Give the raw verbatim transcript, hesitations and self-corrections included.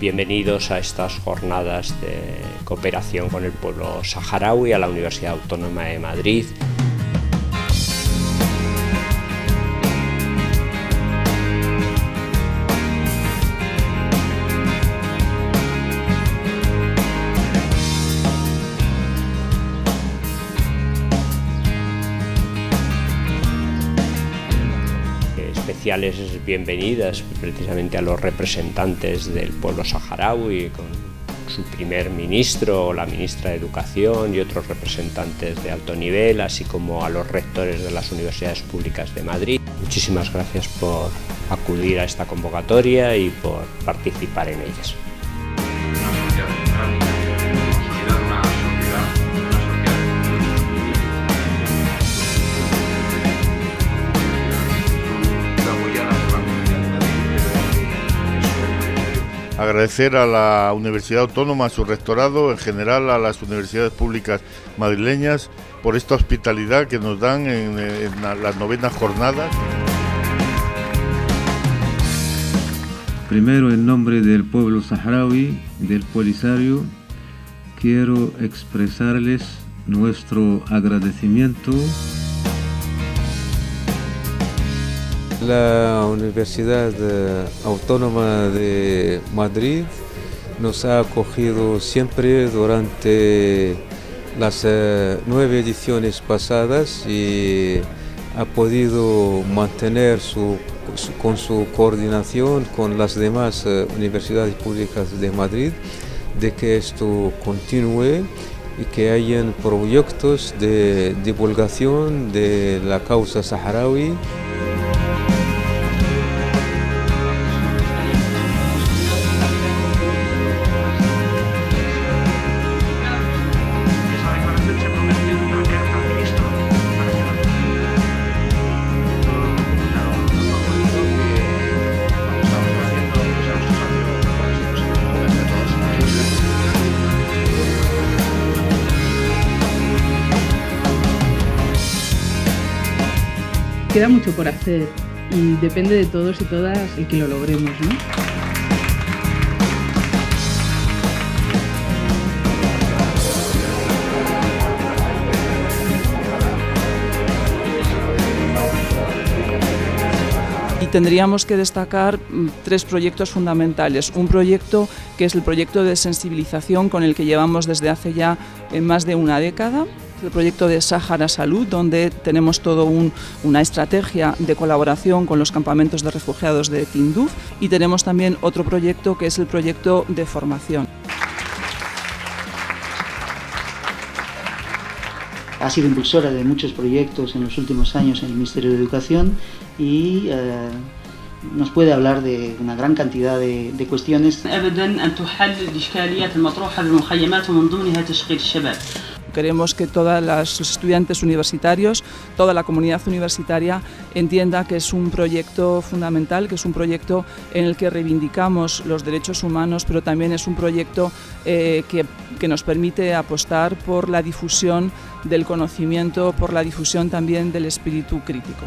Bienvenidos a estas jornadas de cooperación con el pueblo saharaui, a la Universidad Autónoma de Madrid. Especiales bienvenidas precisamente a los representantes del pueblo saharaui, con su primer ministro, la ministra de Educación y otros representantes de alto nivel, así como a los rectores de las universidades públicas de Madrid. Muchísimas gracias por acudir a esta convocatoria y por participar en ellas. Agradecer a la Universidad Autónoma, a su rectorado, en general a las universidades públicas madrileñas por esta hospitalidad que nos dan en, en las novenas jornadas. Primero, en nombre del pueblo saharaui, del Polisario, quiero expresarles nuestro agradecimiento. La Universidad Autónoma de Madrid nos ha acogido siempre durante las nueve ediciones pasadas y ha podido mantener su, su, con su coordinación con las demás universidades públicas de Madrid, de que esto continúe y que hayan proyectos de divulgación de la causa saharaui. Queda mucho por hacer y depende de todos y todas el que lo logremos, ¿no? Tendríamos que destacar tres proyectos fundamentales. Un proyecto que es el proyecto de sensibilización con el que llevamos desde hace ya más de una década. El proyecto de Sáhara Salud, donde tenemos toda un, una estrategia de colaboración con los campamentos de refugiados de Tinduf. Y tenemos también otro proyecto que es el proyecto de formación. Ha sido impulsora de muchos proyectos en los últimos años en el Ministerio de Educación y eh, nos puede hablar de una gran cantidad de, de cuestiones. Queremos que todos los estudiantes universitarios, toda la comunidad universitaria entienda que es un proyecto fundamental, que es un proyecto en el que reivindicamos los derechos humanos, pero también es un proyecto eh, que, que nos permite apostar por la difusión del conocimiento, por la difusión también del espíritu crítico.